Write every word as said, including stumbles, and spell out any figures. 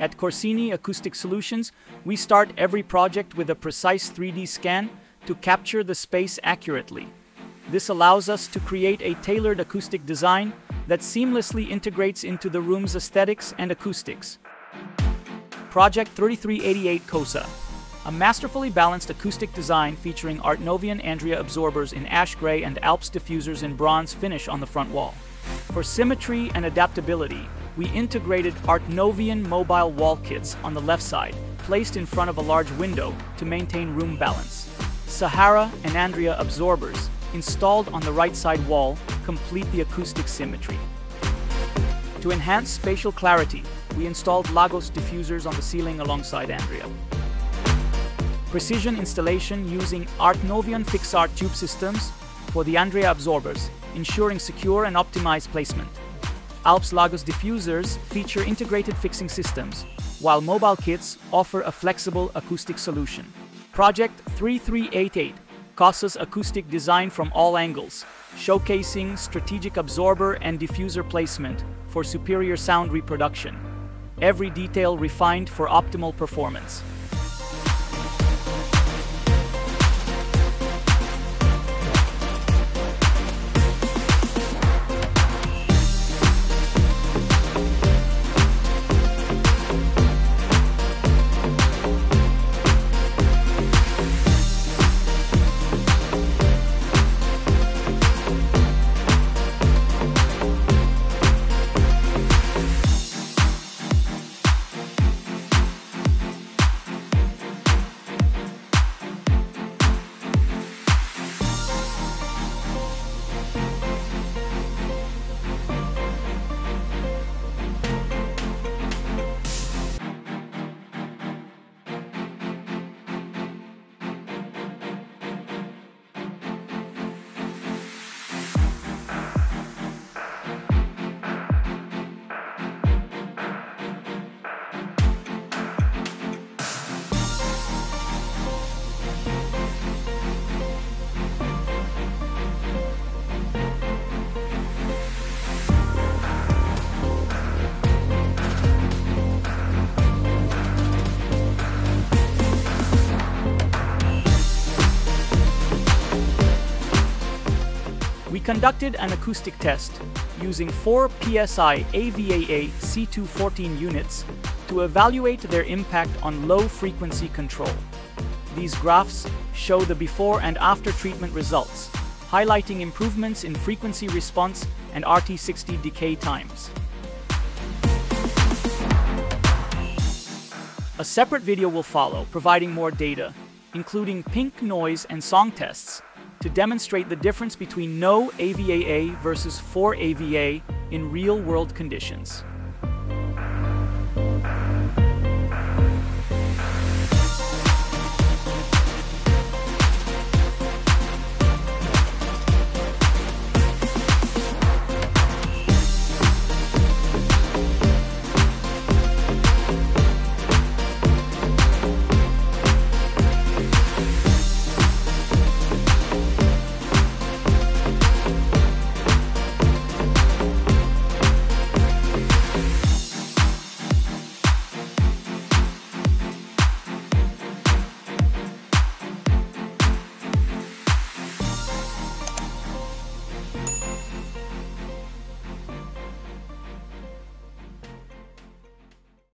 At Corsini Acoustic Solutions, we start every project with a precise three D scan to capture the space accurately. This allows us to create a tailored acoustic design that seamlessly integrates into the room's aesthetics and acoustics. Project thirty-three eighty-eight COSA, a masterfully balanced acoustic design featuring Artnovion Andrea absorbers in ash gray and Alps diffusers in bronze finish on the front wall. For symmetry and adaptability, we integrated Artnovion mobile wall kits on the left side, placed in front of a large window to maintain room balance. Sahara and Andrea absorbers, installed on the right side wall, complete the acoustic symmetry. To enhance spatial clarity, we installed Lagos diffusers on the ceiling alongside Andrea. Precision installation using Artnovion Fixart Tube Systems for the Andrea absorbers, ensuring secure and optimized placement. Alps Lagos diffusers feature integrated fixing systems, while mobile kits offer a flexible acoustic solution. Project thirty-three eighty-eight COSA's acoustic design from all angles, showcasing strategic absorber and diffuser placement for superior sound reproduction. Every detail refined for optimal performance. We conducted an acoustic test using four P S I A V A A C two fourteen units to evaluate their impact on low-frequency control. These graphs show the before and after treatment results, highlighting improvements in frequency response and R T sixty decay times. A separate video will follow, providing more data, including pink noise and song tests, to demonstrate the difference between no A V A A versus four A V A in real-world conditions.